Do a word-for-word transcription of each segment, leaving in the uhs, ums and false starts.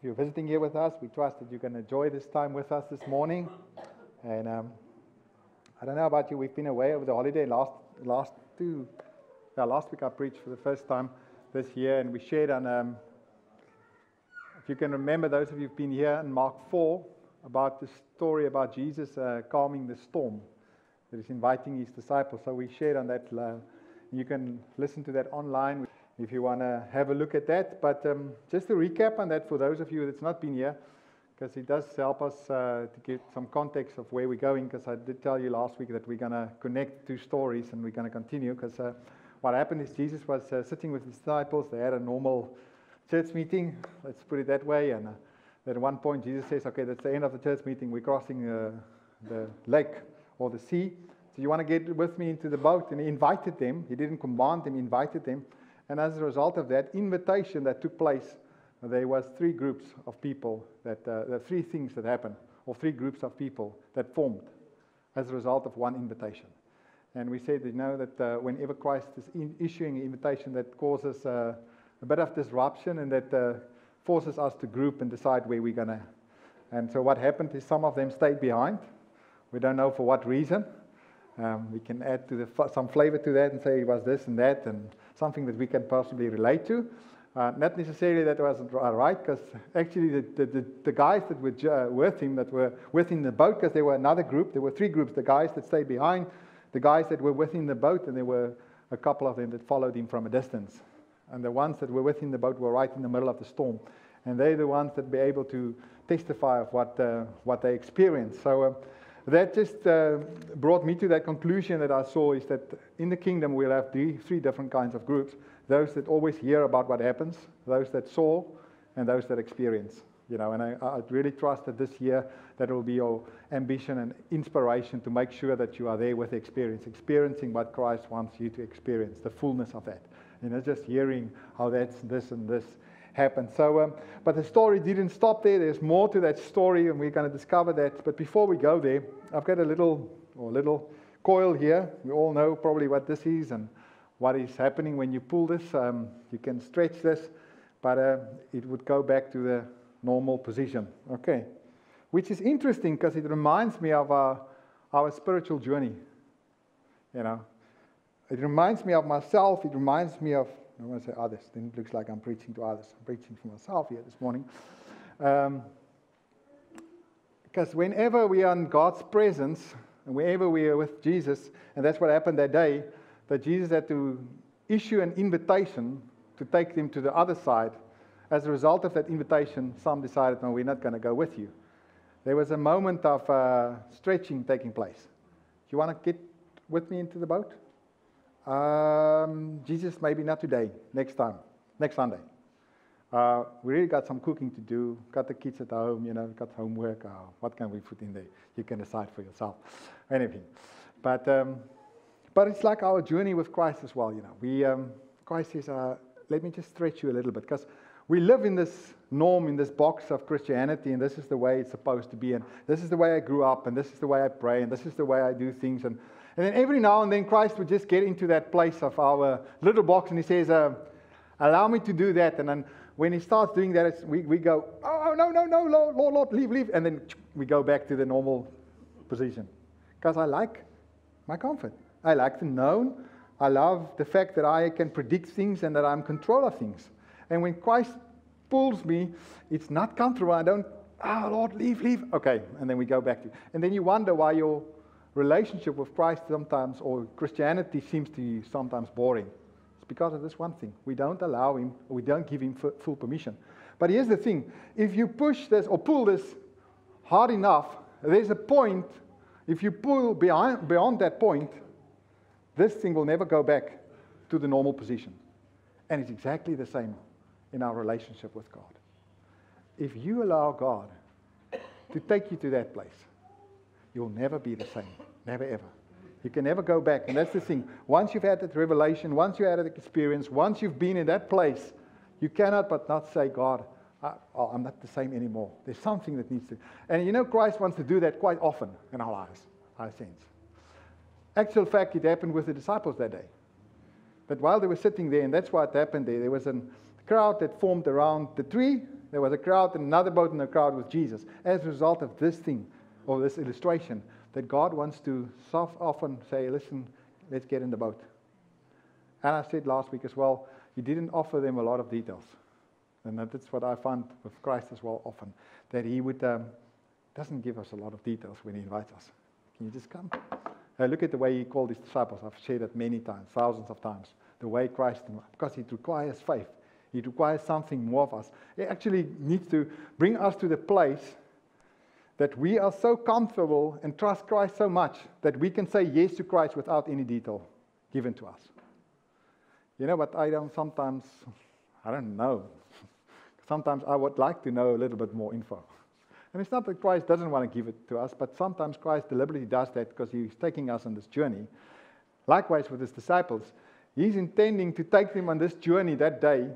If you're visiting here with us, we trust that you can enjoy this time with us this morning. And um, I don't know about you, we've been away over the holiday. Last last two, uh, last week I preached for the first time this year, and we shared on, um, if you can remember, those of you who've been here in Mark four, about the story about Jesus uh, calming the storm that is inviting his disciples. So we shared on that. Uh, you can listen to that online if you want to have a look at that. But um, just to recap on that for those of you that's not been here, because it does help us uh, to get some context of where we're going, because I did tell you last week that we're going to connect two stories, and we're going to continue, because uh, what happened is Jesus was uh, sitting with his disciples. They had a normal church meeting, let's put it that way, and uh, at one point Jesus says, okay, that's the end of the church meeting, we're crossing uh, the lake or the sea, so you want to get with me into the boat, and he invited them. He didn't command them, he invited them. And as a result of that invitation that took place, there was three groups of people, that uh, the three things that happened, or three groups of people that formed as a result of one invitation. And we said, you know, that uh, whenever Christ is in issuing an invitation, that causes uh, a bit of disruption, and that uh, forces us to group and decide where we're going to. And so what happened is some of them stayed behind. We don't know for what reason. Um, we can add to the, some flavor to that and say it was this and that, and something that we can possibly relate to. Uh, not necessarily that wasn't right, because actually the, the, the, the guys that were uh, with him, that were within the boat, because there were another group, there were three groups, the guys that stayed behind, the guys that were within the boat, and there were a couple of them that followed him from a distance. And the ones that were within the boat were right in the middle of the storm. And they're the ones that be able to testify of what, uh, what they experienced. So uh, that just uh, brought me to that conclusion that I saw, is that in the kingdom we'll have three, three different kinds of groups. Those that always hear about what happens, those that saw, and those that experience. You know, and I, I really trust that this year that will be your ambition and inspiration to make sure that you are there with the experience, experiencing what Christ wants you to experience, the fullness of that. You know, just hearing how that's this and this happened. So, um, but the story didn't stop there. There's more to that story, and we're going to discover that. But before we go there, I've got a little or little coil here. We all know probably what this is and what is happening when you pull this. Um, you can stretch this, but uh, it would go back to the normal position. Okay, which is interesting because it reminds me of our, our spiritual journey. You know. It reminds me of myself. It reminds me of, I want to say others. Then it looks like I'm preaching to others. I'm preaching for myself here this morning. Um, because whenever we are in God's presence, and whenever we are with Jesus, and that's what happened that day, that Jesus had to issue an invitation to take them to the other side. As a result of that invitation, some decided, no, we're not going to go with you. There was a moment of uh, stretching taking place. Do you want to get with me into the boat? Um, Jesus, maybe not today, next time, next Sunday. Uh, we really got some cooking to do, got the kids at home, you know, got homework, uh, what can we put in there? You can decide for yourself, anything. But um, but it's like our journey with Christ as well, you know. We um, Christ says, uh, let me just stretch you a little bit, because we live in this norm, in this box of Christianity, and this is the way it's supposed to be, and this is the way I grew up, and this is the way I pray, and this is the way I do things, and And then every now and then Christ would just get into that place of our little box, and he says, uh, allow me to do that. And then when he starts doing that, it's, we, we go, oh, no, no, no, Lord, Lord, Lord, leave, leave. And then we go back to the normal position. Because I like my comfort. I like the known. I love the fact that I can predict things and that I'm in control of things. And when Christ pulls me, it's not comfortable. I don't, oh, Lord, leave, leave. Okay, and then we go back to it. And then you wonder why you're relationship with Christ sometimes, or Christianity, seems to you sometimes boring. It's because of this one thing. We don't allow him, we don't give him full permission. But here's the thing. If you push this or pull this hard enough, there's a point. If you pull behind, beyond that point, this thing will never go back to the normal position. And it's exactly the same in our relationship with God. If you allow God to take you to that place, you'll never be the same. Never, ever. You can never go back. And that's the thing. Once you've had that revelation, once you've had that experience, once you've been in that place, you cannot but not say, God, I, oh, I'm not the same anymore. There's something that needs to... And you know, Christ wants to do that quite often in our lives, I sense. Actual fact, it happened with the disciples that day. But while they were sitting there, and that's why it happened there, there was a crowd that formed around the tree, There was a crowd, and another boat in the crowd with Jesus. As a result of this thing, or this illustration, that God wants to so often say, listen, let's get in the boat. And I said last week as well, he didn't offer them a lot of details. And that's what I find with Christ as well often, that he would um, doesn't give us a lot of details when he invites us. Can you just come? Uh, look at the way he called his disciples. I've shared it many times, thousands of times. The way Christ, because it requires faith. It requires something more of us. It actually needs to bring us to the place that we are so comfortable and trust Christ so much that we can say yes to Christ without any detail given to us. You know what, I don't sometimes, I don't know. Sometimes I would like to know a little bit more info. And it's not that Christ doesn't want to give it to us, but sometimes Christ deliberately does that because he's taking us on this journey. Likewise with his disciples, he's intending to take them on this journey that day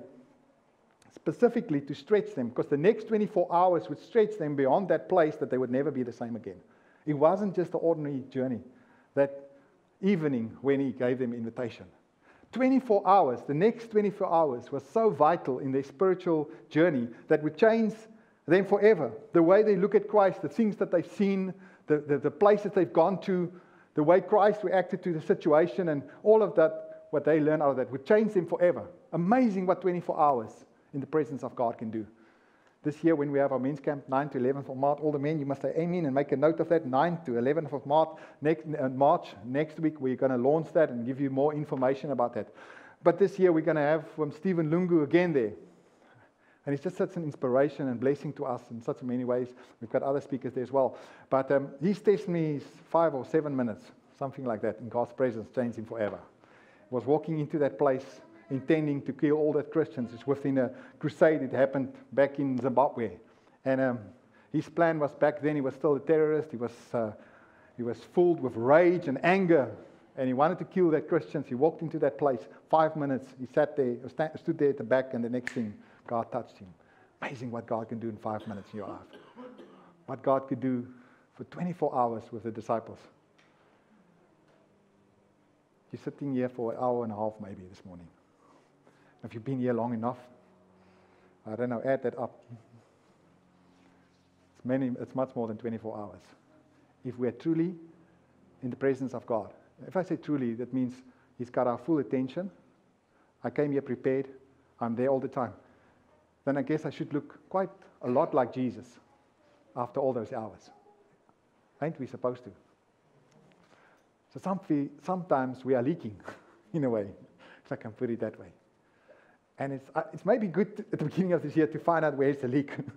specifically to stretch them, because the next twenty-four hours would stretch them beyond that place that they would never be the same again. It wasn't just an ordinary journey that evening when he gave them invitation. twenty-four hours, the next twenty-four hours was so vital in their spiritual journey that would change them forever. The way they look at Christ, the things that they've seen, the, the, the places they've gone to, the way Christ reacted to the situation and all of that, what they learn out of that would change them forever. Amazing what twenty-four hours in the presence of God can do. This year when we have our men's camp, ninth to eleventh of March, all the men, you must say amen and make a note of that, ninth to eleventh of March. Next, uh, March, next week we're going to launch that and give you more information about that. But this year we're going to have um, Stephen Lungu again there. And it's just such an inspiration and blessing to us in such many ways. We've got other speakers there as well. But um, his testimony is five or seven minutes, something like that, in God's presence, changed him forever. He was walking into that place, intending to kill all the Christians. It's within a crusade that happened back in Zimbabwe. And um, his plan was back then, he was still a terrorist. He was, uh, he was filled with rage and anger. And he wanted to kill that Christians. He walked into that place. Five minutes, he sat there, st- stood there at the back, and the next thing, God touched him. Amazing what God can do in five minutes in your life. What God could do for twenty-four hours with the disciples. You're sitting here for an hour and a half maybe this morning. Have you been here long enough? I don't know, add that up. It's many, it's much more than twenty-four hours. If we're truly in the presence of God. If I say truly, that means he's got our full attention. I came here prepared. I'm there all the time. Then I guess I should look quite a lot like Jesus after all those hours. Ain't we supposed to? So some, sometimes we are leaking in a way, if I can put it that way. And it's, it's maybe good to, at the beginning of this year to find out where's the leak. And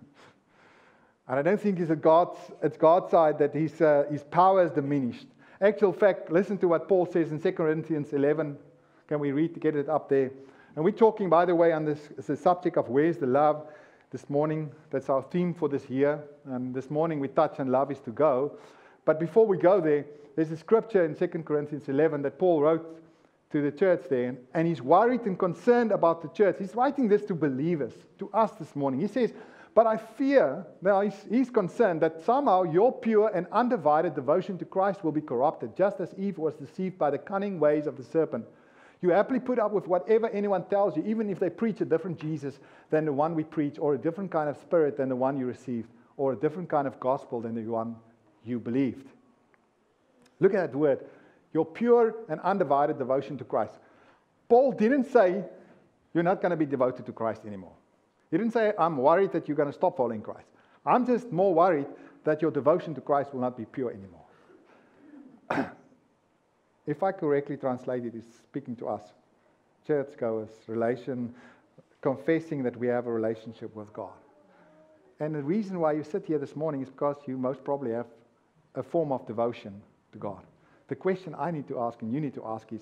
I don't think it's, a God's, it's God's side that his, uh, his power is diminished. Actual fact, listen to what Paul says in Second Corinthians eleven. Can we read to get it up there? And we're talking, by the way, on this the subject of where's the love this morning. That's our theme for this year. And this morning we touch on love is to go. But before we go there, there's a scripture in Second Corinthians eleven that Paul wrote to the church there, and he's worried and concerned about the church. He's writing this to believers, to us this morning. He says, but I fear, now he's, he's concerned that somehow your pure and undivided devotion to Christ will be corrupted, just as Eve was deceived by the cunning ways of the serpent. You happily put up with whatever anyone tells you, even if they preach a different Jesus than the one we preach, or a different kind of spirit than the one you received, or a different kind of gospel than the one you believed. Look at that word. Your pure and undivided devotion to Christ. Paul didn't say, you're not going to be devoted to Christ anymore. He didn't say, I'm worried that you're going to stop following Christ. I'm just more worried that your devotion to Christ will not be pure anymore. If I correctly translate it, it's speaking to us. Churchgoers, relation, confessing that we have a relationship with God. And the reason why you sit here this morning is because you most probably have a form of devotion to God. The question I need to ask and you need to ask is,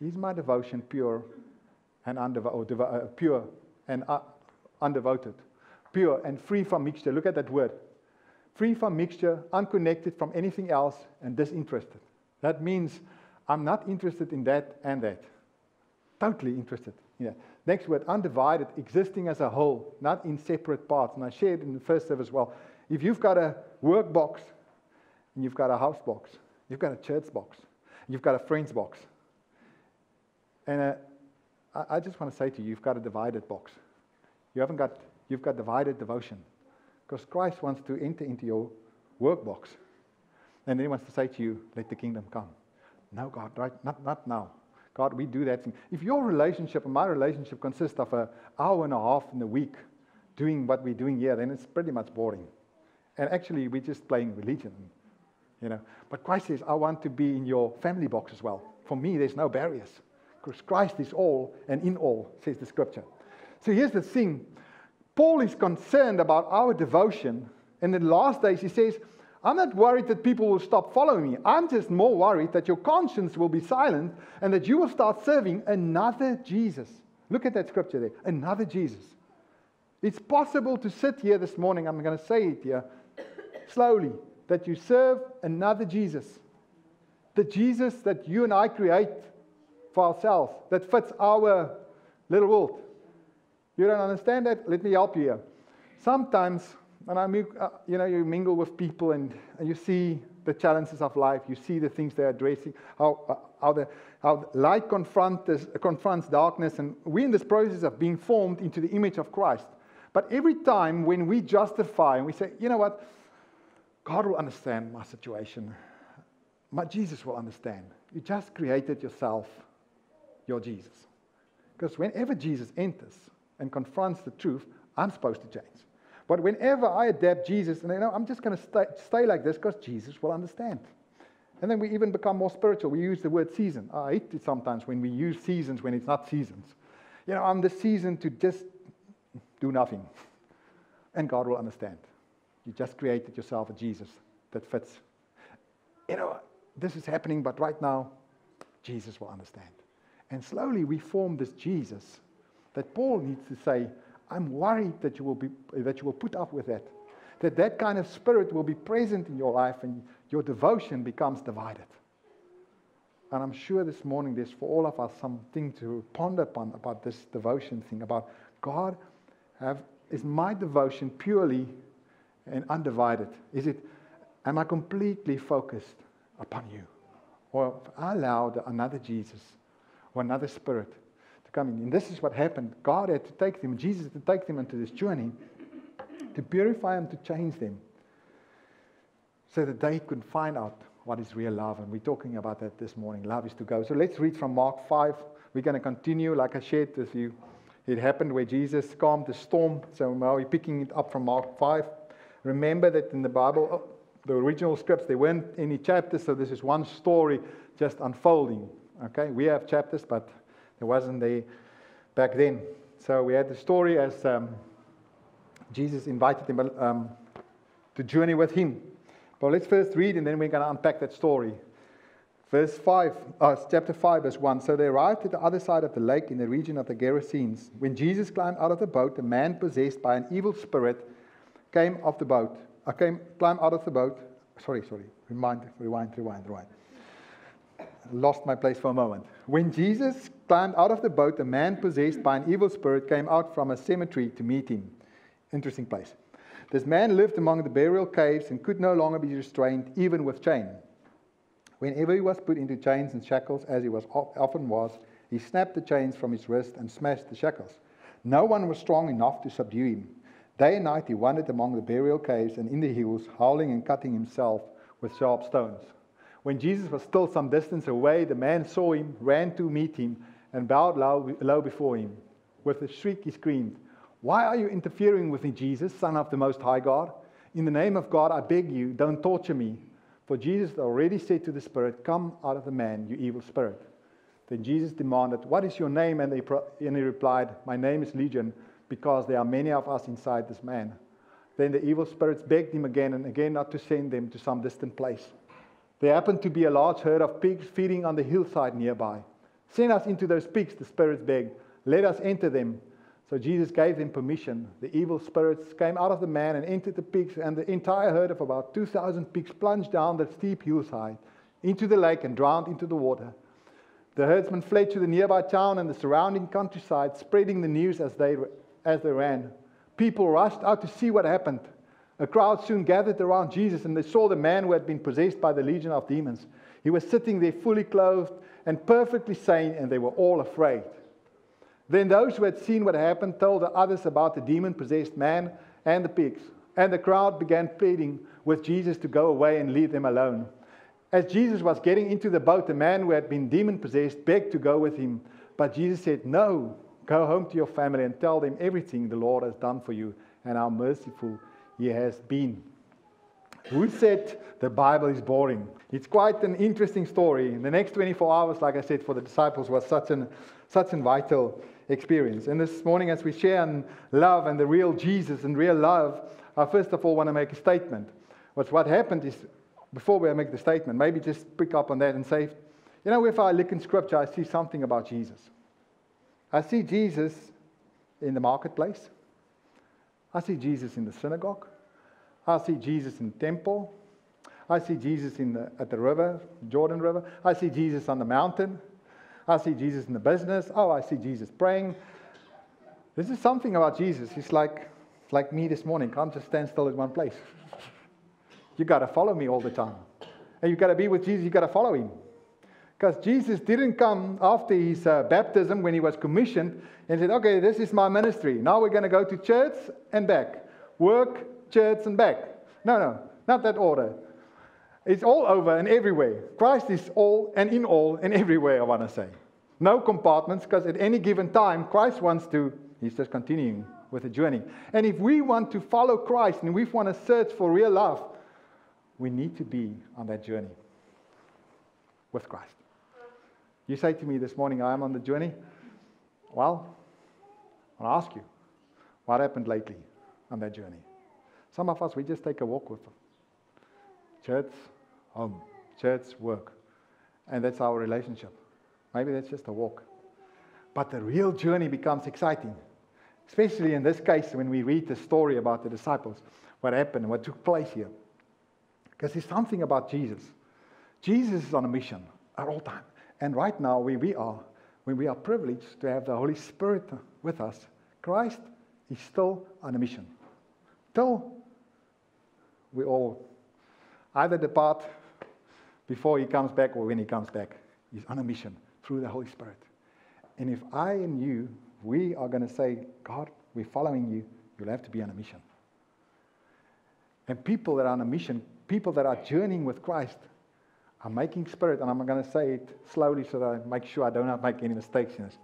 is my devotion pure and, undevo- or devo- uh, pure and uh, undevoted? Pure and free from mixture. Look at that word. Free from mixture, unconnected from anything else, and disinterested. That means I'm not interested in that and that. Totally interested in that. Next word, undivided, existing as a whole, not in separate parts. And I shared in the first service as well. If you've got a work box and you've got a house box, you've got a church box. You've got a friend's box. And a, I, I just want to say to you, you've got a divided box. You haven't got you've got divided devotion. Because Christ wants to enter into your workbox. And then he wants to say to you, let the kingdom come. No, God, right? Not, not now. God, we do that thing. If your relationship and my relationship consists of an hour and a half in the week doing what we're doing here, then it's pretty much boring. And actually, we're just playing religion. You know, but Christ says, I want to be in your family box as well. For me, there's no barriers. Because Christ is all and in all, says the scripture. So here's the thing. Paul is concerned about our devotion. And in the last days, he says, I'm not worried that people will stop following me. I'm just more worried that your conscience will be silent and that you will start serving another Jesus. Look at that scripture there. Another Jesus. It's possible to sit here this morning. I'm going to say it here slowly. That you serve another Jesus. The Jesus that you and I create for ourselves, that fits our little world. You don't understand that? Let me help you here. Sometimes, and I, you know, you mingle with people and, and you see the challenges of life, you see the things they're addressing, how, how, the, how light confront this, confronts darkness, and we're in this process of being formed into the image of Christ. But every time when we justify and we say, you know what? God will understand my situation. My Jesus will understand. You just created yourself, your Jesus. Because whenever Jesus enters and confronts the truth, I'm supposed to change. But whenever I adapt Jesus, and you know, I'm just going to stay, stay like this because Jesus will understand. And then we even become more spiritual. We use the word season. I hate it sometimes when we use seasons when it's not seasons. You know, I'm the season to just do nothing. And God will understand. You just created yourself a Jesus that fits. You know, this is happening, but right now, Jesus will understand. And slowly we form this Jesus that Paul needs to say, I'm worried that you will be, that you will put up with that. That that kind of spirit will be present in your life and your devotion becomes divided. And I'm sure this morning there's for all of us something to ponder upon about this devotion thing, about God, have, is my devotion purely and undivided? Is it, am I completely focused upon you? Or I allowed another Jesus or another spirit to come in. And this is what happened. God had to take them, Jesus had to take them into this journey to purify them, to change them, so that they could find out what is real love. And we're talking about that this morning. Love is to go. So let's read from Mark five. We're going to continue, like I shared with you. It happened where Jesus calmed the storm. So now we're picking it up from Mark five. Remember that in the Bible, oh, the original scripts, there weren't any chapters, so this is one story just unfolding. Okay, we have chapters, but there wasn't there back then. So we had the story as um, Jesus invited them um, to journey with him. But let's first read, and then we're going to unpack that story. Verse five, uh, chapter five, verse one. So they arrived at the other side of the lake in the region of the Gerasenes. When Jesus climbed out of the boat, a man possessed by an evil spirit came off the boat. I came, climbed out of the boat. Sorry, sorry. Rewind, rewind, rewind, rewind. Lost my place for a moment. When Jesus climbed out of the boat, a man possessed by an evil spirit came out from a cemetery to meet him. Interesting place. This man lived among the burial caves and could no longer be restrained, even with chain. Whenever he was put into chains and shackles, as he was often was, he snapped the chains from his wrist and smashed the shackles. No one was strong enough to subdue him. Day and night he wandered among the burial caves and in the hills, howling and cutting himself with sharp stones. When Jesus was still some distance away, the man saw him, ran to meet him, and bowed low, low before him. With a shriek he screamed, "Why are you interfering with me, Jesus, Son of the Most High God? In the name of God, I beg you, don't torture me." For Jesus already said to the spirit, "Come out of the man, you evil spirit." Then Jesus demanded, "What is your name?" And, they pro- and he replied, "My name is Legion, because there are many of us inside this man." Then the evil spirits begged him again and again not to send them to some distant place. There happened to be a large herd of pigs feeding on the hillside nearby. "Send us into those pigs," the spirits begged. "Let us enter them." So Jesus gave them permission. The evil spirits came out of the man and entered the pigs, and the entire herd of about two thousand pigs plunged down the steep hillside into the lake and drowned into the water. The herdsmen fled to the nearby town and the surrounding countryside, spreading the news as they were As they ran. People rushed out to see what happened. A crowd soon gathered around Jesus, and they saw the man who had been possessed by the legion of demons. He was sitting there fully clothed and perfectly sane, and they were all afraid. Then those who had seen what happened told the others about the demon-possessed man and the pigs. And the crowd began pleading with Jesus to go away and leave them alone. As Jesus was getting into the boat, the man who had been demon-possessed begged to go with him. But Jesus said, "No, go home to your family and tell them everything the Lord has done for you and how merciful he has been." Who said the Bible is boring? It's quite an interesting story. The next twenty-four hours, like I said, for the disciples was such an, such an vital experience. And this morning, as we share on love and the real Jesus and real love, I first of all want to make a statement. What's, what happened is, before we make the statement, maybe just pick up on that and say, you know, if I look in Scripture, I see something about Jesus. I see Jesus in the marketplace. I see Jesus in the synagogue. I see Jesus in the temple. I see Jesus in the, at the river, Jordan River. I see Jesus on the mountain. I see Jesus in the business. Oh, I see Jesus praying. This is something about Jesus. It's like, like me this morning. Can't just stand still in one place. You got to follow me all the time. And you got to be with Jesus. You got to follow him. Because Jesus didn't come after his uh, baptism when he was commissioned and said, okay, this is my ministry. Now we're going to go to church and back. Work, church and back. No, no, not that order. It's all over and everywhere. Christ is all and in all and everywhere, I want to say. No compartments, because at any given time, Christ wants to, he's just continuing with the journey. And if we want to follow Christ and we want to search for real love, we need to be on that journey with Christ. You say to me this morning, I am on the journey. Well, I'll ask you, what happened lately on that journey? Some of us, we just take a walk with them. Church, home. Church, work. And that's our relationship. Maybe that's just a walk. But the real journey becomes exciting. Especially in this case, when we read the story about the disciples. What happened, what took place here. Because there's something about Jesus. Jesus is on a mission at all times. And right now, where we are, when we are privileged to have the Holy Spirit with us, Christ is still on a mission. Till we all either depart before he comes back or when he comes back. He's on a mission through the Holy Spirit. And if I and you, we are going to say, God, we're following you, you'll have to be on a mission. And people that are on a mission, people that are journeying with Christ, I'm making spirit, and I'm going to say it slowly so that I make sure I don't make any mistakes in this.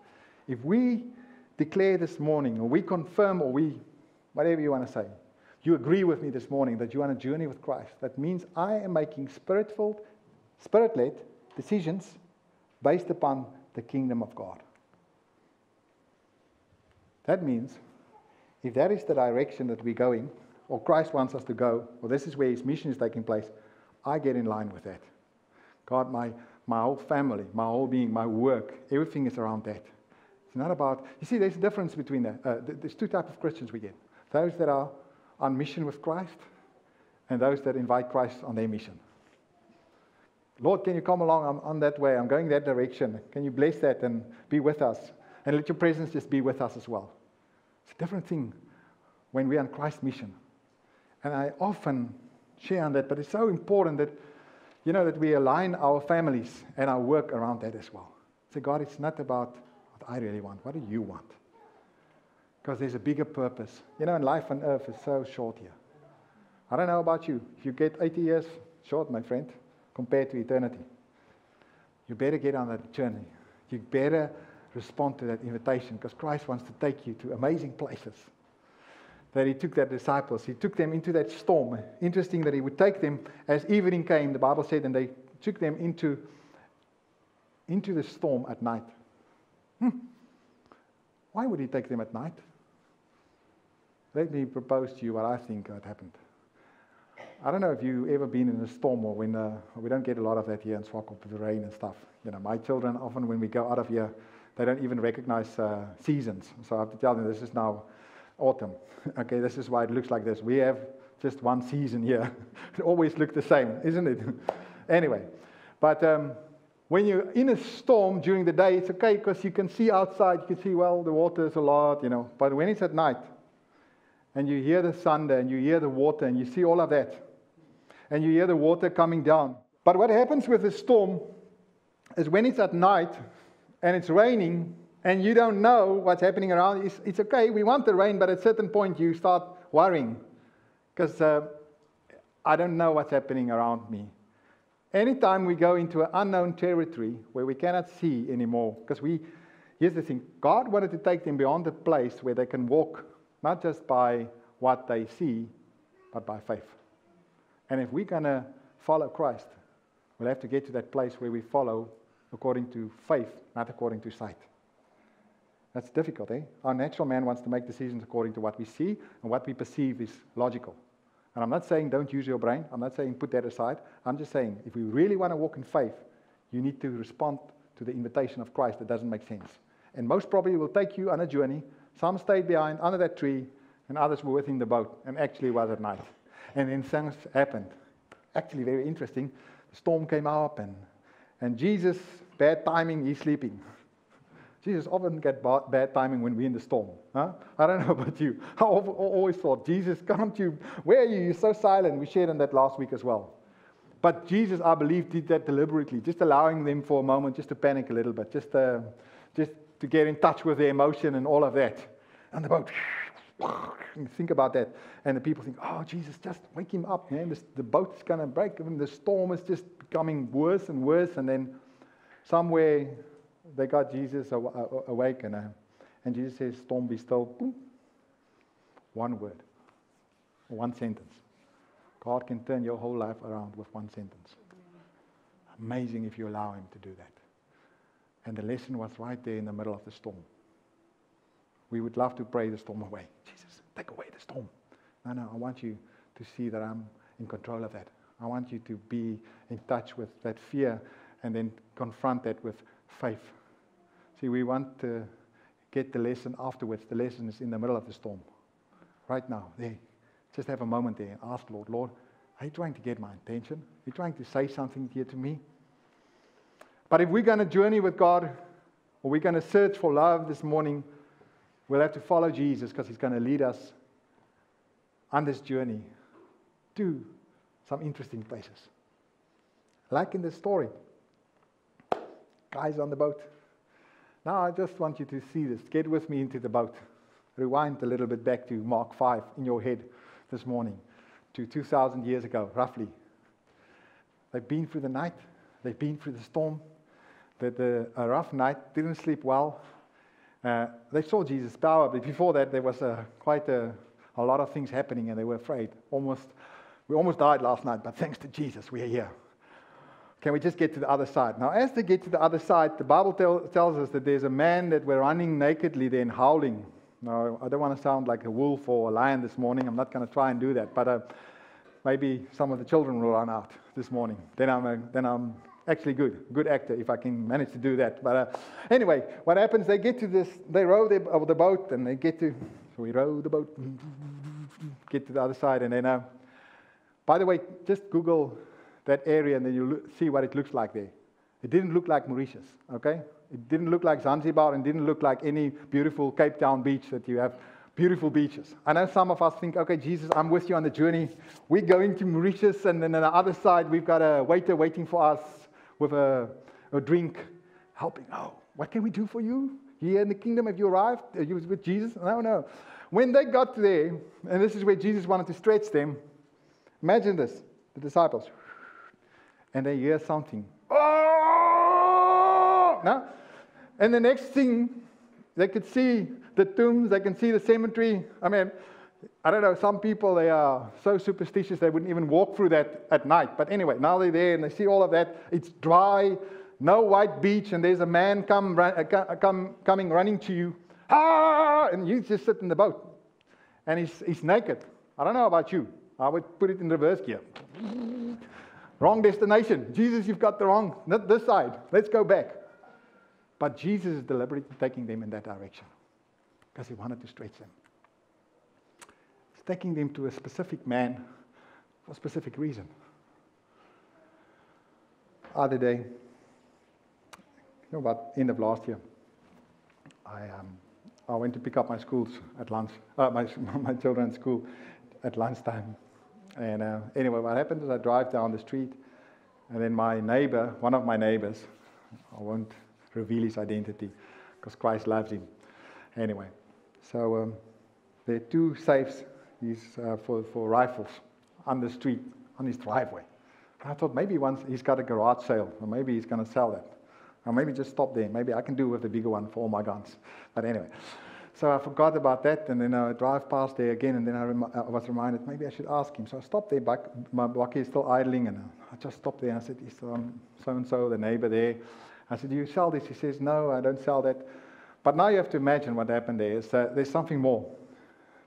If we declare this morning, or we confirm, or we, whatever you want to say, you agree with me this morning that you want to journey with Christ, that means I am making spirit-filled, spirit-led decisions based upon the kingdom of God. That means if that is the direction that we're going, or Christ wants us to go, or this is where his mission is taking place, I get in line with that. God, my, my whole family, my whole being, my work, everything is around that. It's not about, you see, there's a difference between that. Uh, there's two types of Christians we get. Those that are on mission with Christ and those that invite Christ on their mission. Lord, can you come along? I'm on that way. I'm going that direction. Can you bless that and be with us? And let your presence just be with us as well. It's a different thing when we're on Christ's mission. And I often share on that, but it's so important that You know, that we align our families and our work around that as well. So God, it's not about what I really want. What do you want? Because there's a bigger purpose. You know, and life on earth is so short here. I don't know about you. If you get eighty years, short, my friend, compared to eternity. You better get on that journey. You better respond to that invitation because Christ wants to take you to amazing places. That he took their disciples, he took them into that storm. Interesting that he would take them as evening came, the Bible said, and they took them into, into the storm at night. Hmm. Why would he take them at night? Let me propose to you what I think had happened. I don't know if you've ever been in a storm or when, uh, we don't get a lot of that here in Swakopmund, the rain and stuff. You know, my children often when we go out of here, they don't even recognize uh, seasons. So I have to tell them this is now autumn. Okay, this is why it looks like this. We have just one season here. It always looks the same, isn't it? Anyway, but um, when you're in a storm during the day, it's okay because you can see outside. You can see, well, the water is a lot, you know. But when it's at night and you hear the thunder and you hear the water and you see all of that and you hear the water coming down. But what happens with the storm is when it's at night and it's raining and you don't know what's happening around, it's, it's okay, we want the rain, but at a certain point you start worrying, because uh, I don't know what's happening around me. Anytime we go into an unknown territory where we cannot see anymore, because we, here's the thing, God wanted to take them beyond the place where they can walk, not just by what they see, but by faith. And if we're going to follow Christ, we'll have to get to that place where we follow according to faith, not according to sight. That's difficult, eh? Our natural man wants to make decisions according to what we see, and what we perceive is logical. And I'm not saying don't use your brain. I'm not saying put that aside. I'm just saying if we really want to walk in faith, you need to respond to the invitation of Christ that doesn't make sense. And most probably will take you on a journey. Some stayed behind under that tree, and others were within the boat, and actually was at night. And then things happened. Actually very interesting. The storm came up, and, and Jesus, bad timing, he's sleeping. Jesus often gets bad timing when we're in the storm. Huh? I don't know about you. I always thought, Jesus, can't you? Where are you? You're so silent. We shared on that last week as well. But Jesus, I believe, did that deliberately, just allowing them for a moment just to panic a little bit, just, uh, just to get in touch with their emotion and all of that. And the boat... Think about that. And the people think, oh, Jesus, just wake him up, man. This, the boat's going to break. And the storm is just becoming worse and worse. And then somewhere they got Jesus awake. And, uh, and Jesus says, storm be still. Boom. One word. One sentence. God can turn your whole life around with one sentence. Amazing if you allow him to do that. And the lesson was right there in the middle of the storm. We would love to pray the storm away. Jesus, take away the storm. No, no, I want you to see that I'm in control of that. I want you to be in touch with that fear and then confront that with faith. See, we want to get the lesson afterwards. The lesson is in the middle of the storm. Right now, there. Just have a moment there and ask Lord, Lord, are you trying to get my attention? Are you trying to say something here to me? But if we're going to journey with God, or we're going to search for love this morning, we'll have to follow Jesus, because he's going to lead us on this journey to some interesting places. Like in the story, guys on the boat. Now I just want you to see this. Get with me into the boat. Rewind a little bit back to Mark five in your head this morning, to two thousand years ago, roughly. They've been through the night. They've been through the storm. They had a rough night, didn't sleep well. Uh, they saw Jesus' power, but before that there was uh, quite a, a lot of things happening, and they were afraid. Almost, we almost died last night, but thanks to Jesus, we are here. Can we just get to the other side? Now, as they get to the other side, the Bible tell, tells us that there's a man that were running nakedly there and howling. Now, I don't want to sound like a wolf or a lion this morning. I'm not going to try and do that, but uh, maybe some of the children will run out this morning. Then I'm, a, then I'm Actually good, good actor if I can manage to do that. But uh, anyway, what happens, they get to this, they row the, uh, the boat, and they get to, so we row the boat, get to the other side, and then, uh, by the way, just Google that area, and then you'll see what it looks like there. It didn't look like Mauritius, okay? It didn't look like Zanzibar, and didn't look like any beautiful Cape Town beach that you have, beautiful beaches. I know some of us think, okay, Jesus, I'm with you on the journey. We're going to Mauritius, and then on the other side, we've got a waiter waiting for us, with a, a drink, helping. Oh, what can we do for you? Here in the kingdom, have you arrived? Are you with Jesus? No, no. When they got there, and this is where Jesus wanted to stretch them, imagine this, the disciples, and they hear something. Oh! No? And the next thing, they could see the tombs, they can see the cemetery. I mean, I don't know, some people, they are so superstitious they wouldn't even walk through that at night. But anyway, now they're there and they see all of that. It's dry, no white beach, and there's a man come, run, come, coming running to you. Ah! And you just sit in the boat. And he's, he's naked. I don't know about you. I would put it in reverse gear. Wrong destination. Jesus, you've got the wrong, not this side. Let's go back. But Jesus is deliberately taking them in that direction, because he wanted to stretch them. Taking them to a specific man for a specific reason. Other day, you know, about end of last year, I um, I went to pick up my schools at lunch, uh, my my children at school at lunchtime, and uh, anyway, what happened is I drive down the street, and then my neighbor, one of my neighbors, I won't reveal his identity, because Christ loves him. Anyway, so um, there are two safes he's, uh, for, for rifles on the street, on his driveway. And I thought maybe once he's got a garage sale, or maybe he's going to sell that. Or maybe just stop there. Maybe I can do with the bigger one for all my guns. But anyway, so I forgot about that, and then I drive past there again, and then I, rem I was reminded, maybe I should ask him. So I stopped there, but my bucky is still idling, and I just stopped there, and I said, is um, so-and-so, the neighbor there? I said, do you sell this? He says, no, I don't sell that. But now you have to imagine what happened there. Is that there's something more.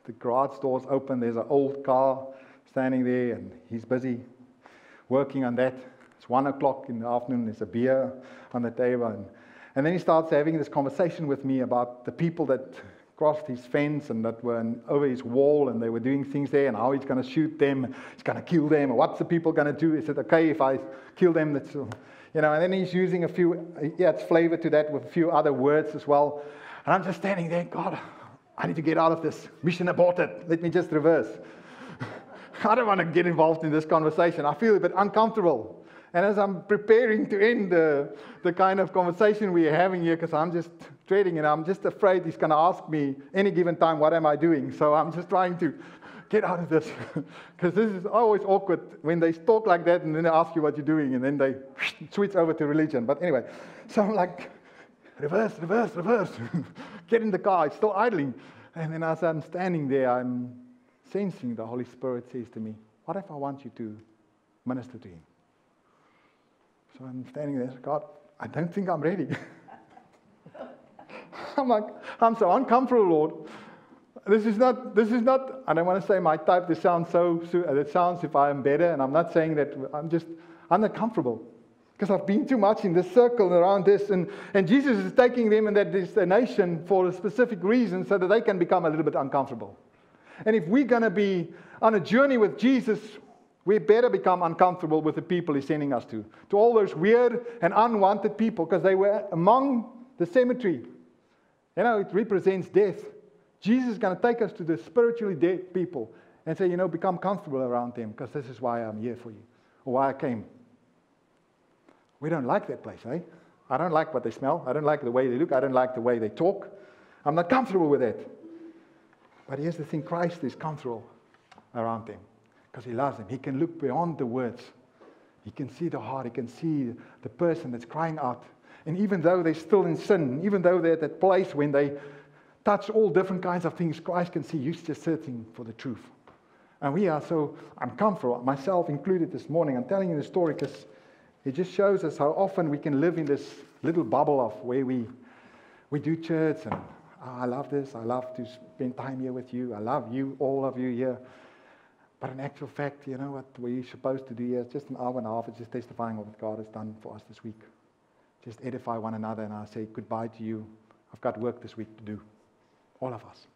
The garage door's open, there's an old car standing there, and he's busy working on that. It's one o'clock in the afternoon, there's a beer on the table. And, and then he starts having this conversation with me about the people that crossed his fence and that were in, over his wall, and they were doing things there, and how he's going to shoot them, he's going to kill them, or what's the people going to do? He said, okay, if I kill them, that's... You know, and then he's using a few, he adds flavor to that with a few other words as well. And I'm just standing there, God, I need to get out of this. Mission aborted. Let me just reverse. I don't want to get involved in this conversation. I feel a bit uncomfortable. And as I'm preparing to end the, the kind of conversation we're having here, because I'm just trading and I'm just afraid he's going to ask me any given time, what am I doing? So I'm just trying to get out of this, because this is always awkward when they talk like that and then they ask you what you're doing and then they switch over to religion. But anyway, so I'm like, reverse, reverse, reverse. Get in the car, it's still idling. And then as I'm standing there, I'm sensing the Holy Spirit says to me, what if I want you to minister to him? So I'm standing there, God, I don't think I'm ready. I'm like, I'm so uncomfortable, Lord. This is not, this is not, I don't want to say my type, this sounds so, that sounds if I'm better, and I'm not saying that, I'm just, I'm not comfortable, because I've been too much in this circle and around this, and, and Jesus is taking them in that destination for a specific reason, so that they can become a little bit uncomfortable. And if we're going to be on a journey with Jesus, we better become uncomfortable with the people he's sending us to, to all those weird and unwanted people, because they were among the cemetery. You know, it represents death. Jesus is going to take us to the spiritually dead people and say, you know, become comfortable around them, because this is why I'm here for you, or why I came. We don't like that place, eh? I don't like what they smell. I don't like the way they look. I don't like the way they talk. I'm not comfortable with that. But here's the thing, Christ is comfortable around them, because he loves them. He can look beyond the words. He can see the heart. He can see the person that's crying out. And even though they're still in sin, even though they're at that place when they touch all different kinds of things, Christ can see you just searching for the truth. And we are so uncomfortable, myself included this morning. I'm telling you the story because it just shows us how often we can live in this little bubble of where we, we do church and, oh, I love this, I love to spend time here with you, I love you, all of you here. But in actual fact, you know what we're supposed to do here? It's just an hour and a half, it's just testifying what God has done for us this week. Just edify one another, and I say goodbye to you. I've got work this week to do. All of us.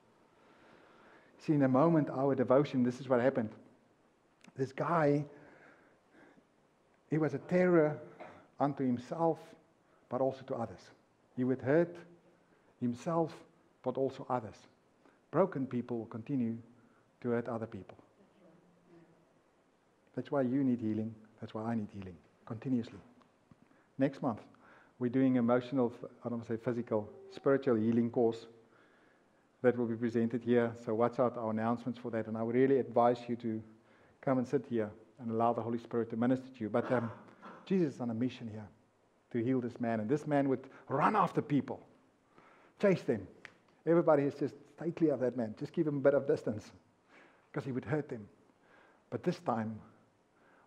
See, in a moment, our devotion, this is what happened. This guy, he was a terror unto himself, but also to others. He would hurt himself, but also others. Broken people will continue to hurt other people. That's why you need healing. That's why I need healing, continuously. Next month, we're doing emotional, I don't want to say physical, spiritual healing course. That will be presented here, so watch out our announcements for that. And I would really advise you to come and sit here and allow the Holy Spirit to minister to you. But um, Jesus is on a mission here to heal this man. And this man would run after people, chase them. Everybody is just, stay clear of that man. Just give him a bit of distance, because he would hurt them. But this time,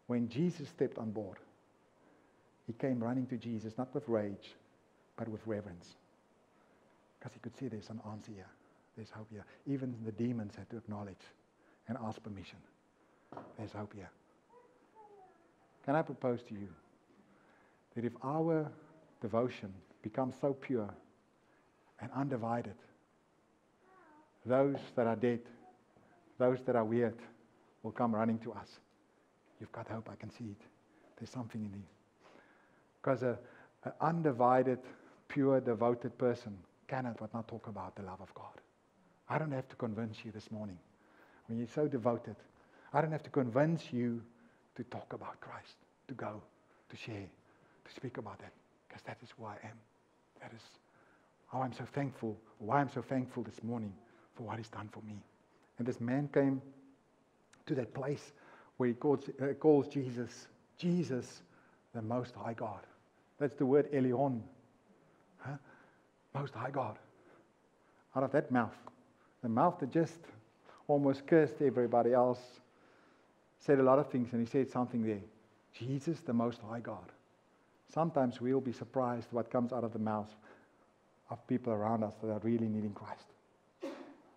when Jesus stepped on board, he came running to Jesus, not with rage, but with reverence. Because he could see there's an answer here. There's hope here. Even the demons had to acknowledge and ask permission. There's hope here. Can I propose to you that if our devotion becomes so pure and undivided, those that are dead, those that are weird, will come running to us. You've got hope. I can see it. There's something in you. Because an undivided, pure, devoted person cannot but not talk about the love of God. I don't have to convince you this morning. When you're so devoted, I don't have to convince you to talk about Christ, to go, to share, to speak about that, because that is who I am. That is how I'm so thankful, why I'm so thankful this morning for what he's done for me. And this man came to that place where he calls, uh, calls Jesus, Jesus, the Most High God. That's the word Elyon, huh? Most High God. Out of that mouth, the mouth that just almost cursed everybody else, said a lot of things, and he said something there. Jesus, the Most High God. Sometimes we'll be surprised what comes out of the mouths of people around us that are really needing Christ.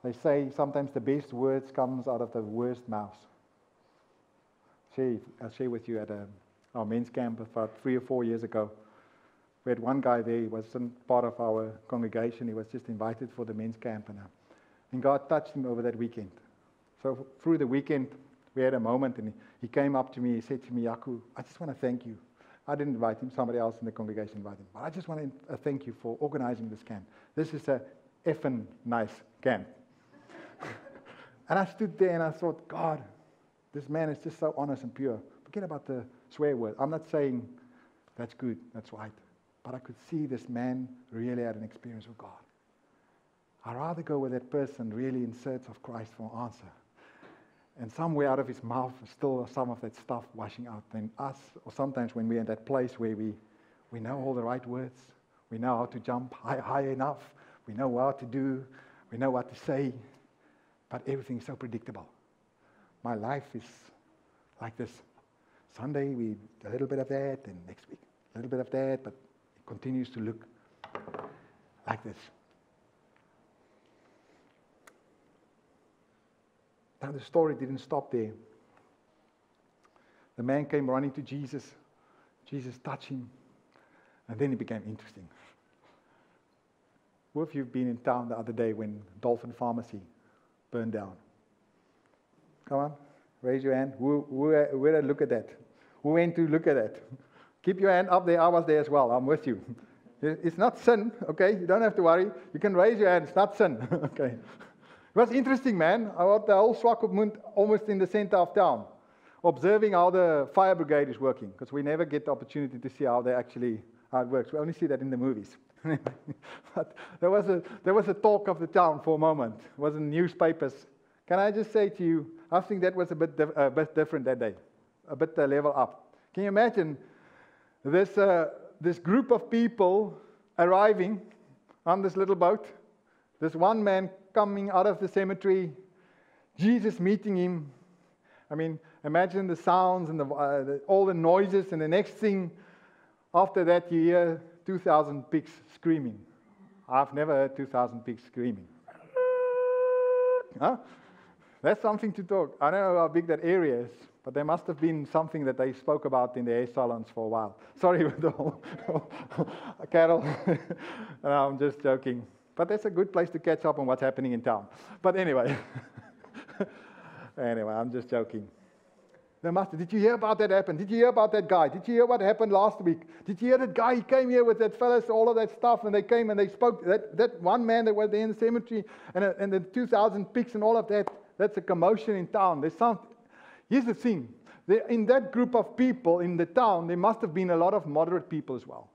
They say sometimes the best words comes out of the worst mouths. See, I'll share with you at a, our men's camp about three or four years ago. We had one guy there, he wasn't part of our congregation, he was just invited for the men's camp. And, uh, and God touched him over that weekend. So through the weekend, we had a moment, and he came up to me, he said to me, Yaku, I just want to thank you. I didn't invite him, somebody else in the congregation invited him. But I just want to thank you for organizing this camp. This is a effing nice camp. And I stood there and I thought, God, this man is just so honest and pure. Forget about the swear word. I'm not saying that's good, that's right. But I could see this man really had an experience with God. I'd rather go where that person really in search of Christ for an answer. And somewhere out of his mouth is still some of that stuff washing out than us. Or sometimes when we're in that place where we, we know all the right words, we know how to jump high, high enough, we know what to do, we know what to say, but everything's so predictable. My life is like this. Sunday, we a little bit of that, and next week, a little bit of that, but it continues to look like this. Now, the story didn't stop there. The man came running to Jesus. Jesus touched him, and then it became interesting. What if you've been in town the other day when Dolphin Pharmacy burned down? Come on, raise your hand. Who, who, who had a look at that? Who went to look at that? Keep your hand up there. I was there as well. I'm with you. It's not sin, okay? You don't have to worry. You can raise your hand. It's not sin, okay? It was interesting, man. I was the whole Swakopmund almost in the center of town, observing how the fire brigade is working, because we never get the opportunity to see how they actually how it works. We only see that in the movies. But there was a there was a talk of the town for a moment. It was in newspapers. Can I just say to you, I think that was a bit dif- a bit different that day, a bit uh, level up. Can you imagine this uh, this group of people arriving on this little boat? This one man coming out of the cemetery, Jesus meeting him. I mean, imagine the sounds and the, uh, the, all the noises, and the next thing after that you hear two thousand pigs screaming. I've never heard two thousand pigs screaming. Huh? That's something to talk. I don't know how big that area is, but there must have been something that they spoke about in the hair salons for a while. Sorry with the whole, Carol. No, I'm just joking. But that's a good place to catch up on what's happening in town. But anyway, anyway, I'm just joking. They must. Did you hear about that happened? Did you hear about that guy? Did you hear what happened last week? Did you hear that guy? He came here with that fellas, all of that stuff, and they came and they spoke. That that one man that was there in the cemetery, and and the two thousand pigs and all of that. That's a commotion in town. There's some. Here's the thing: there, in that group of people in the town, there must have been a lot of moderate people as well.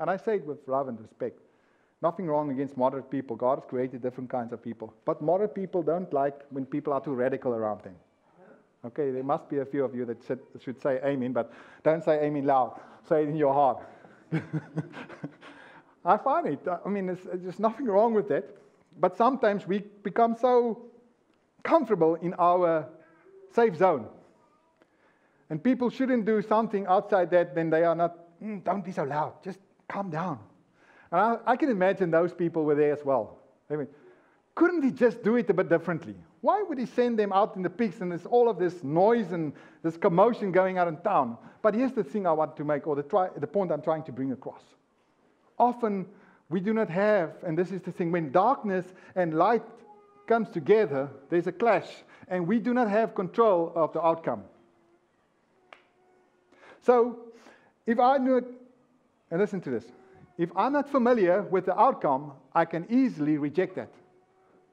And I say it with love and respect. Nothing wrong against moderate people. God has created different kinds of people. But moderate people don't like when people are too radical around them. Okay, there must be a few of you that should, should say amen, but don't say amen loud. Say it in your heart. I find it. I mean, it's, there's nothing wrong with that. But sometimes we become so comfortable in our safe zone. And people shouldn't do something outside that, then they are not, mm, don't be so loud. Just calm down. And I, I can imagine those people were there as well. I mean, couldn't he just do it a bit differently? Why would he send them out in the pigs and there's all of this noise and this commotion going out in town? But here's the thing I want to make, or the, try, the point I'm trying to bring across. Often we do not have, and this is the thing, when darkness and light comes together, there's a clash, and we do not have control of the outcome. So, if I knew it, and listen to this, if I'm not familiar with the outcome, I can easily reject that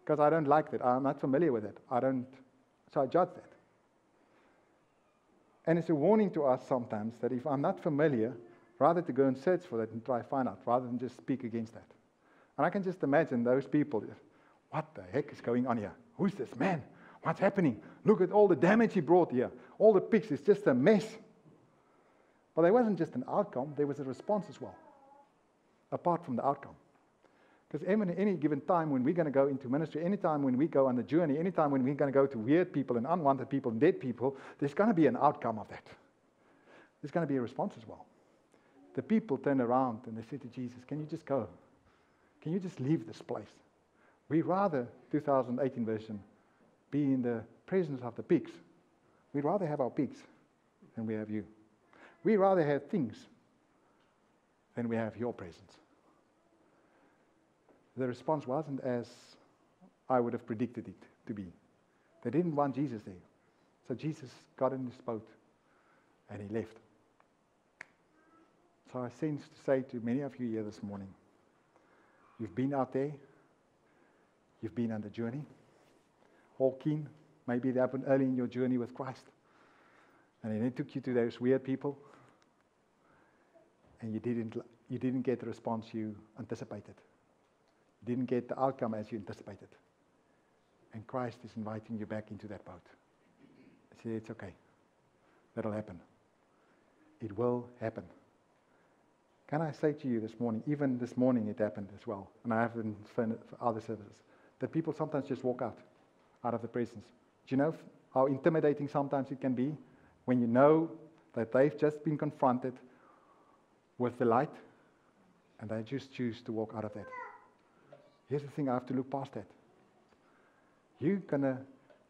because I don't like that. I'm not familiar with it. I don't, so I judge that. And it's a warning to us sometimes that if I'm not familiar, rather to go and search for that and try to find out, rather than just speak against that. And I can just imagine those people, what the heck is going on here? Who's this man? What's happening? Look at all the damage he brought here. All the pigs, it's just a mess. But there wasn't just an outcome, there was a response as well, apart from the outcome. Because any given time when we're going to go into ministry, any time when we go on the journey, any time when we're going to go to weird people and unwanted people and dead people, there's going to be an outcome of that. There's going to be a response as well. The people turned around and they said to Jesus, can you just go? Can you just leave this place? We'd rather, two thousand eighteen version, be in the presence of the pigs. We'd rather have our pigs than we have you. We'd rather have things than we have your presence. The response wasn't as I would have predicted it to be. They didn't want Jesus there. So Jesus got in his boat and he left. So I sense to say to many of you here this morning, you've been out there, you've been on the journey, all keen, maybe it happened early in your journey with Christ, and then it took you to those weird people, and you didn't, you didn't get the response you anticipated. You didn't get the outcome as you anticipated. And Christ is inviting you back into that boat. He said, it's okay. That'll happen. It will happen. Can I say to you this morning, even this morning it happened as well, and I have in other services, that people sometimes just walk out, out of the presence. Do you know how intimidating sometimes it can be when you know that they've just been confronted with the light and they just choose to walk out of that? Here's the thing, I have to look past that. You're gonna,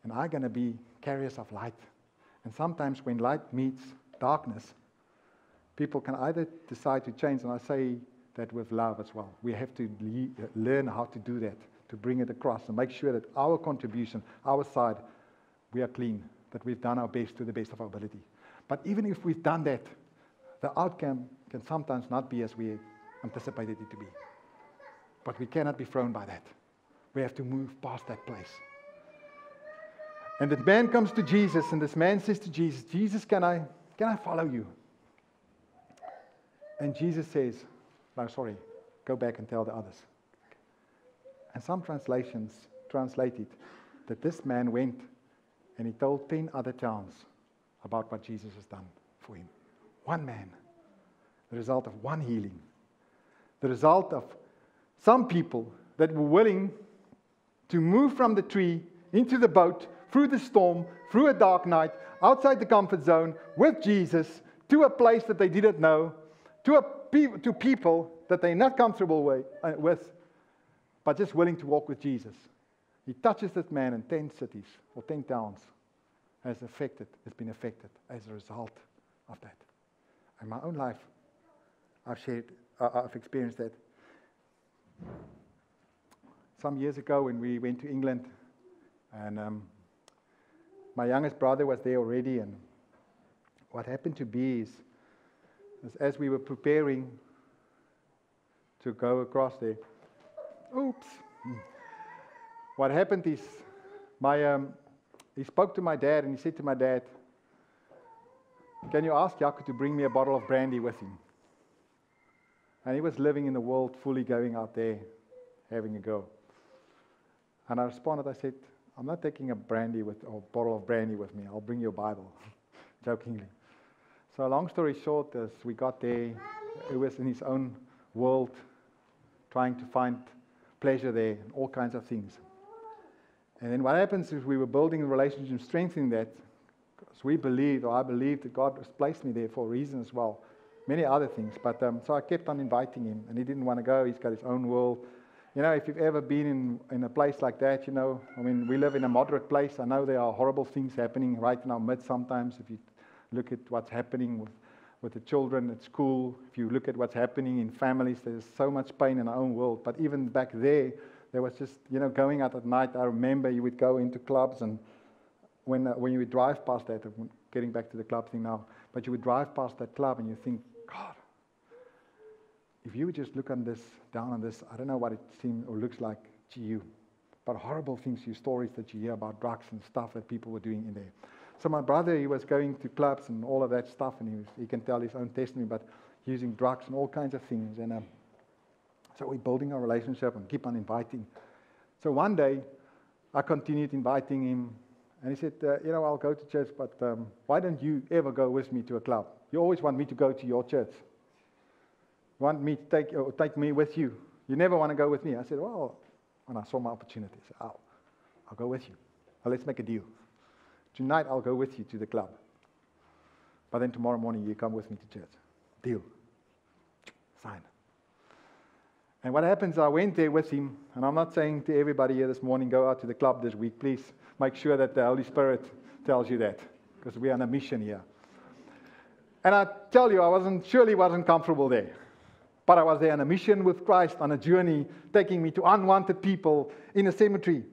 and I'm gonna be carriers of light. And sometimes when light meets darkness, people can either decide to change, and I say that with love as well. We have to le- learn how to do that, to bring it across and make sure that our contribution, our side, we are clean, that we've done our best to the best of our ability. But even if we've done that, the outcome can sometimes not be as we anticipated it to be. But we cannot be thrown by that. We have to move past that place. And the man comes to Jesus, and this man says to Jesus, Jesus, can I, can I follow you? And Jesus says, no, sorry, go back and tell the others. And some translations translate it that this man went and he told ten other towns about what Jesus has done for him. One man, the result of one healing, the result of some people that were willing to move from the tree into the boat, through the storm, through a dark night, outside the comfort zone, with Jesus, to a place that they didn't know, to, a pe- to people that they're not comfortable way, uh, with, but just willing to walk with Jesus. He touches this man in ten cities or ten towns has affected, has been affected as a result of that. In my own life, I've shared, uh, I've experienced that. Some years ago when we went to England, and um, my youngest brother was there already, and what happened to be is, is as we were preparing to go across there, oops, what happened is my um, he spoke to my dad and he said to my dad, can you ask Jaco to bring me a bottle of brandy with him? And he was living in the world, fully going out there, having a go. And I responded, I said, I'm not taking a brandy with, or a bottle of brandy with me. I'll bring you a Bible, jokingly. So long story short, as we got there, he was in his own world, trying to find pleasure there, and all kinds of things. And then what happens is we were building a relationship, strengthening that, because we believed, or I believed, that God has placed me there for a reason as well. Many other things, but um, so I kept on inviting him, and he didn't want to go. He's got his own world. You know, if you've ever been in, in a place like that, you know, I mean, we live in a moderate place. I know there are horrible things happening right in our midst sometimes. If you look at what's happening with, with the children at school, if you look at what's happening in families, there's so much pain in our own world. But even back there, there was just, you know, going out at night. I remember you would go into clubs, and when, uh, when you would drive past that, getting back to the club thing now, but you would drive past that club and you think, God, if you would just look on this, down on this, I don't know what it seems or looks like to you, but horrible things, your stories that you hear about drugs and stuff that people were doing in there. So my brother, he was going to clubs and all of that stuff, and he, was, he can tell his own testimony, but using drugs and all kinds of things. And um, So we're building a relationship and keep on inviting. So one day, I continued inviting him, and he said, uh, you know, I'll go to church, but um, why don't you ever go with me to a club? You always want me to go to your church. You want me to take, or take me with you. You never want to go with me. I said, well, and I saw my opportunity. I said, I'll, I'll go with you. Now, let's make a deal. Tonight, I'll go with you to the club. But then tomorrow morning, you come with me to church. Deal. Sign. And what happens, I went there with him, and I'm not saying to everybody here this morning, go out to the club this week. Please make sure that the Holy Spirit tells you that, because we're on a mission here. And I tell you, I wasn't surely wasn't comfortable there. But I was there on a mission with Christ, on a journey, taking me to unwanted people in a cemetery,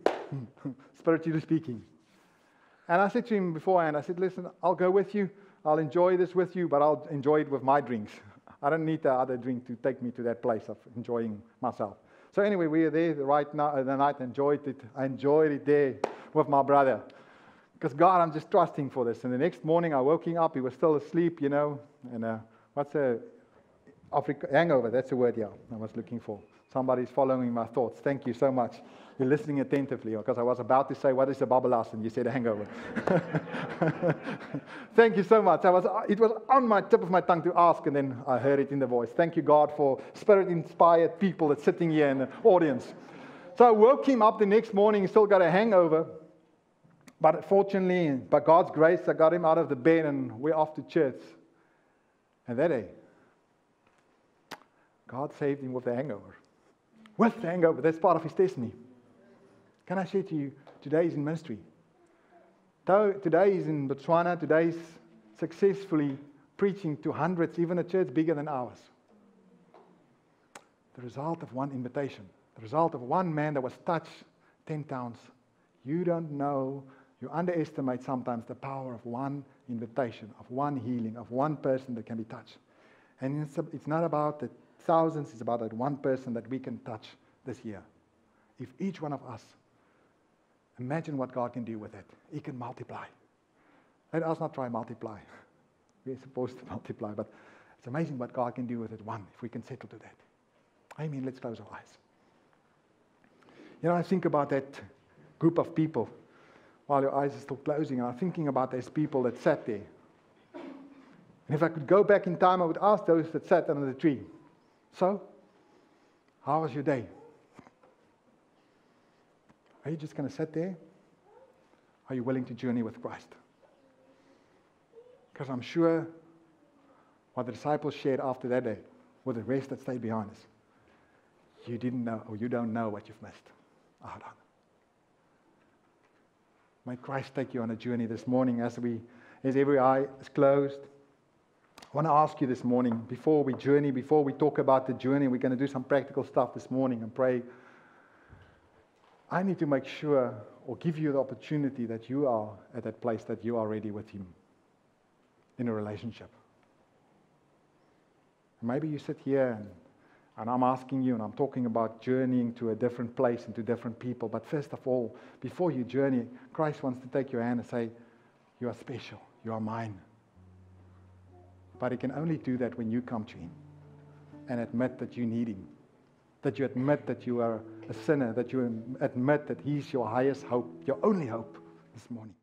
spiritually speaking. And I said to him beforehand, I said, listen, I'll go with you. I'll enjoy this with you, but I'll enjoy it with my drinks. I don't need the other drink to take me to that place of enjoying myself. So anyway, we were there the, right now, the night, enjoyed it. I enjoyed it there with my brother. Because, God, I'm just trusting for this. And the next morning, I woke him up. He was still asleep, you know. And uh, what's a Africa, hangover? That's the word, yeah, I was looking for. Somebody's following my thoughts. Thank you so much. You're listening attentively, because I was about to say, what is a babalas? And you said hangover. Thank you so much. I was, it was on my tip of my tongue to ask, and then I heard it in the voice. Thank you, God, for Spirit-inspired people that's sitting here in the audience. So I woke him up the next morning, still got a hangover. But fortunately, by God's grace, I got him out of the bed, and we're off to church. And that day, God saved him with the hangover. With the hangover, that's part of his destiny. Can I share to you, today he's in ministry. Today he's in Botswana. Today he's successfully preaching to hundreds, even a church bigger than ours. The result of one invitation, the result of one man that was touched, ten towns. You don't know, you underestimate sometimes the power of one invitation, of one healing, of one person that can be touched. And it's, it's not about the thousands, it's about that one person that we can touch this year. If each one of us, imagine what God can do with it. He can multiply. Let us not try multiply. We're supposed to multiply, but it's amazing what God can do with it, one, if we can settle to that. I mean, let's close our eyes. You know, I think about that group of people while your eyes are still closing, and I'm thinking about those people that sat there. And if I could go back in time, I would ask those that sat under the tree, so, how was your day? Are you just going to sit there? Are you willing to journey with Christ? Because I'm sure what the disciples shared after that day with the rest that stayed behind us. You didn't know, or you don't know what you've missed. Oh, hold on. May Christ take you on a journey this morning as we, as every eye is closed. I want to ask you this morning, before we journey, before we talk about the journey, we're going to do some practical stuff this morning and pray. I need to make sure or give you the opportunity that you are at that place that you are ready with Him in a relationship. Maybe you sit here and, and I'm asking you and I'm talking about journeying to a different place and to different people. But first of all, before you journey, Christ wants to take your hand and say, you are special, you are mine. But He can only do that when you come to Him and admit that you need Him, that you admit that you are a sinner, that you admit that He's your highest hope, your only hope this morning.